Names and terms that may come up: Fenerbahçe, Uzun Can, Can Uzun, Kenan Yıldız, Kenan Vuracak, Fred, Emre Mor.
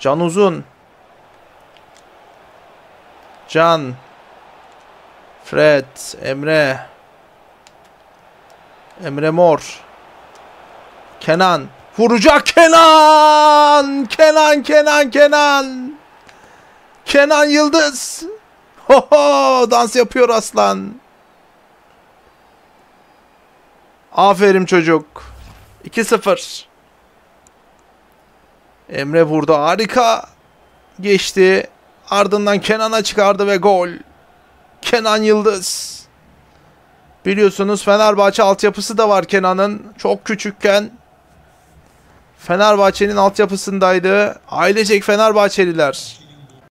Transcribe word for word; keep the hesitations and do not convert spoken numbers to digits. Can Uzun. Can. Fred. Emre. Emre Mor. Kenan. Vuracak. Kenan. Kenan. Kenan. Kenan. Kenan Yıldız. Ho ho. Dans yapıyor aslan. Aferin çocuk. iki sıfır. Emre burada harika geçti. Ardından Kenan'a çıkardı ve gol. Kenan Yıldız. Biliyorsunuz Fenerbahçe altyapısı da var Kenan'ın. Çok küçükken Fenerbahçe'nin altyapısındaydı. Ailecek Fenerbahçeliler.